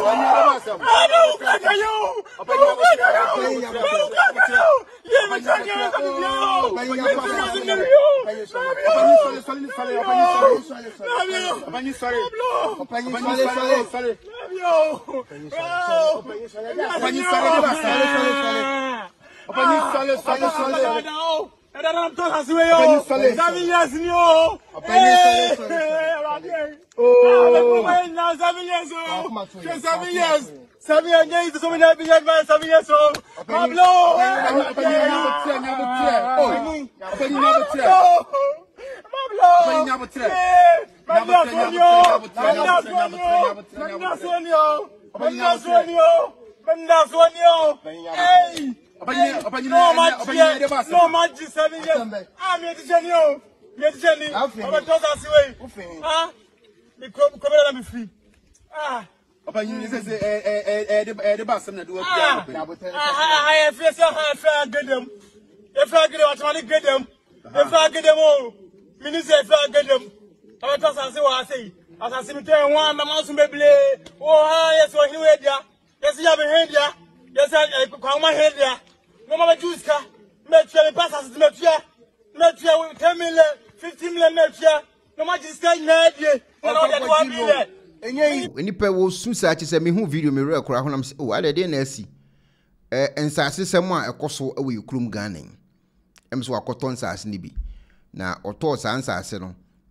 Salé. I don't talk as well. Seven years. No magic 7 years. I'm here to join you. I Mama Juska, Metria, Passas, Metria, 10 million, 15 million Metria, no Majiska, Nadia, and when you pay was suicide, me who video me real crowd, I'm oh, I didn't see. And Sassis, someone a cosso away, you clum gunning. I'm so a cotton sass nibby. Now, or toss answer, I said,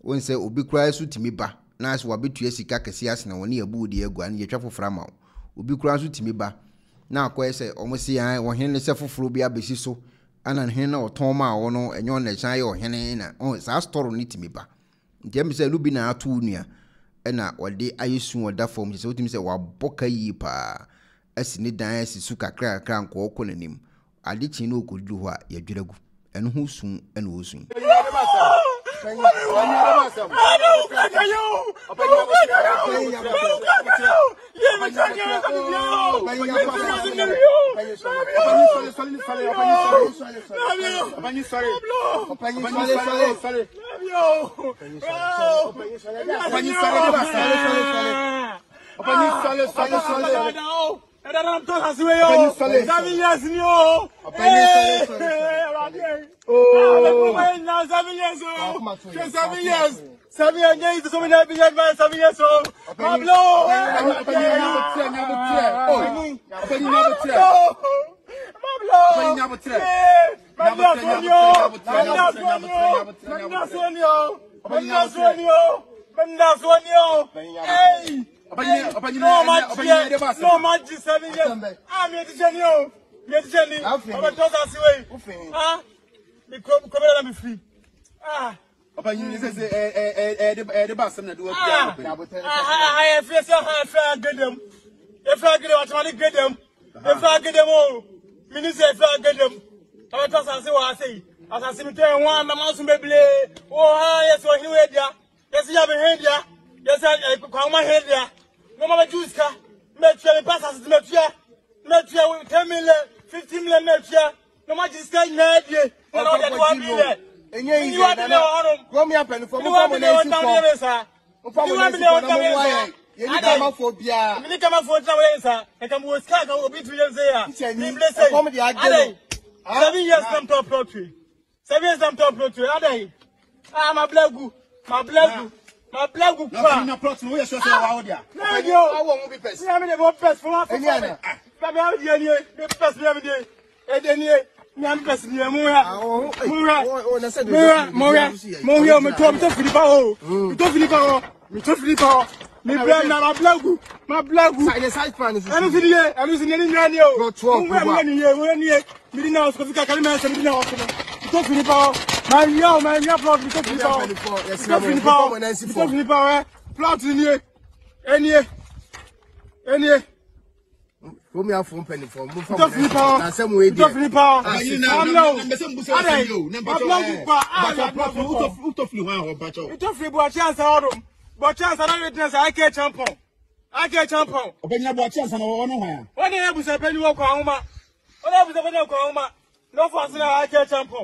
when say, Obi cries to me ba, nice what bit to Yessica Cassias, and when you a boo, dear, go and you travel from out. Obi cries to me ba. Now, say almost see I or Henry Sefo Flubia Bessiso, and an henna or Toma or no, and yon a or henna, or it's our store on it me ba. James Lubina too near, and now or day I use soon or that form his ultimate wa boca ye pa. As in the dance, suka crack crank or calling him. I did you know could do what ye jirago, and who soon and who soon. I'm I and you are the one me up and for I I'm not come here from penny for move from the same way. I can't champion.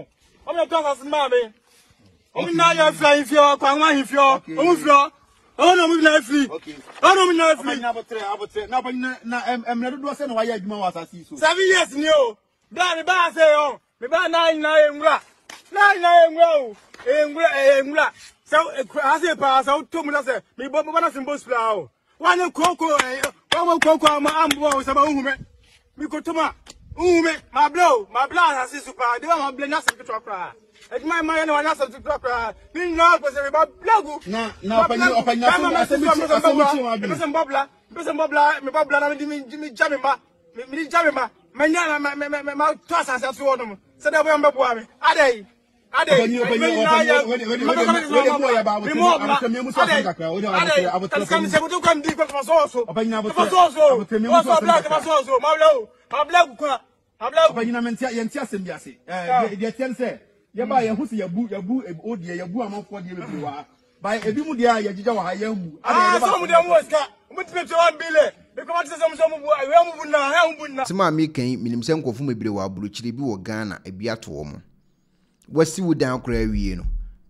Wasi wudan kra wie no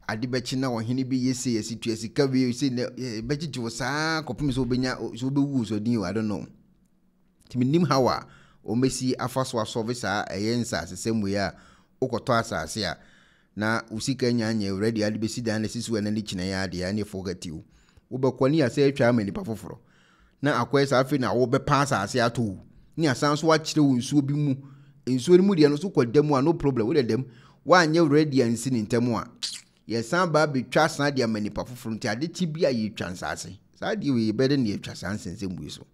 ade bechi na ohene bi yesi yesi tuasika bi yesi bechi jiwo saa kopim so obenya so obewu so din I don't know timinim hawa o mesi afaso service a yensa sesem we a okoto asase a na usika nyanya already ade besi dan sisi we na ni kina ya ade ani forgetiu wo bekwani ase atwa amani pafoforo na akwesa afi na wo be pass asase ato ni asanso wa kire wo nsuo bi mu ensuo ni mu de no so kwadam a no problem we dem One year ready and sin in Temua. Yes, some baby trust not their many puff from Taditibia, you transassi. Sad you better near transans and whistle.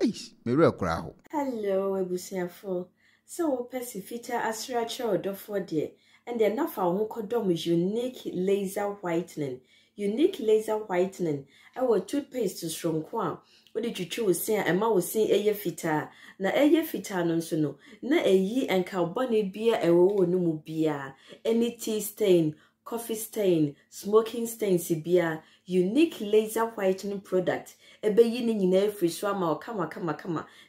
Ace, Mirror Crow. Hello, Ebusiafo. So, Pacifita Asracho Dofo, dear, and then not found condom is unique laser whitening. Unique laser whitening. Our toothpaste is from Quan. What did you choose? Say, and ma was saying, Eye fitter. Na eye fitter non so no. Na eye and carbonate beer and woe no mu beer. Any tea stain, coffee stain, smoking stain, si beer. Unique laser whitening product. Ebe yinin in every swammer or kama.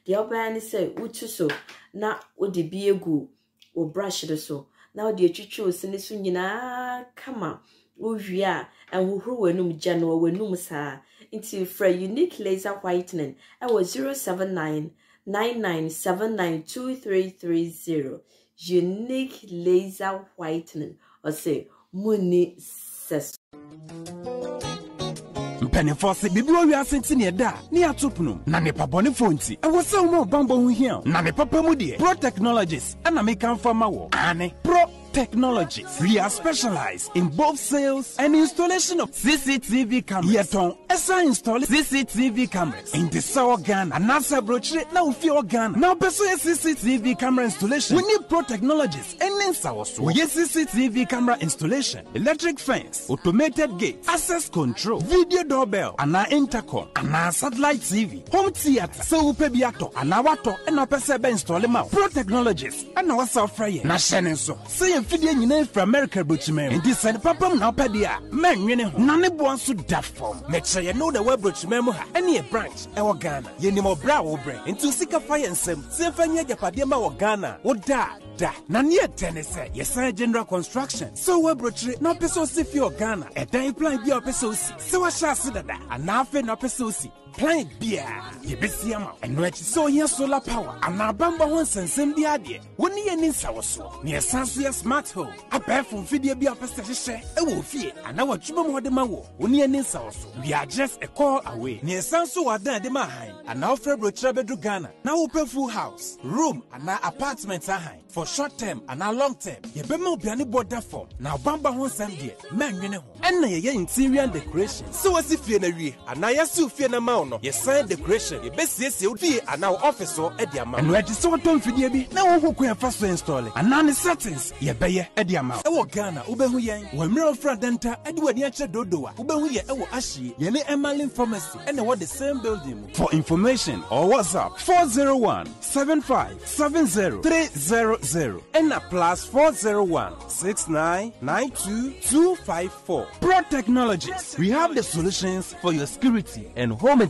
The other man said, Utuso. Na would the beer go or brush it so. Now the choose in the sunina kama. Uvia and who were no general were no musa into for unique laser whitening. I was 079 99792330. Unique laser whitening or say Muni Ses. Penifos, Biblo, you are sitting near da, near Tupnum, Nanepa Bonifonti, and was so more bamboo here, Nanepa Pamudi, Pro Technologies, and I make for Mawo, Anne Pro Technologies. We are specialized in both sales and installation of CCTV cameras. Yeton, Esa install CCTV cameras in the Sawa Ghana, and NASA brochure now fear Ghana. Now, pursue CCTV camera installation. We need Pro Technologies and in Sawasu. We need CCTV camera installation, electric fence, automated gate, access control, video doorbell, and our intercom, and our satellite TV, home theater, so Pebiato, and our water, and our Pesebe install them out. Pro Technologies, and our Safraye, Nashen so. Feeding in from America, but you may decide Papa now, Padia. Man, you know, none of one should that form. Make sure you know the web which memo any branch, our Ghana, you know, brow brain, and to seek a fire and some Sylvania Padema or Ghana, or da, da, Nanya Tennessee, yes, general construction. So web rotary, no pesos if you're Ghana, a day blind your pesos, so I shall see that, and nothing of pesos. Plant beer, ye busy amount, and which so here solar power, and now bamba once and send the idea. When ye and in Sawaso, near Sansia Smart Home, a pair from Fidia Bia Pestasha, a wolf here, and our Chubamo de Mawo, when ye and in Sawaso, we are just a call away, near Sansu Adan de Mahain, and now February Trebedru Ghana, now open full house, room, and now apartments are high, for short term and now long term. Ye bemo be any border form, now bamba once and dear, man, you know, and ye interior decoration. So as if ye and I assume Fianama. Yes, sign decoration. Your best yes, you be an officer at the amount. And where the sort of baby now who can first install it. And none is settings. Ye bay at the amount. Our Ghana, Ubehuyan, when Mirror Fradenta, Edward Yacha Dodoa, Ubehuya, our Ashi, Yene Emily Pharmacy, and what the same building. For information or WhatsApp 401-7570-300 and a plus 401-6992-254. Pro Technologies. We have the solutions for your security and home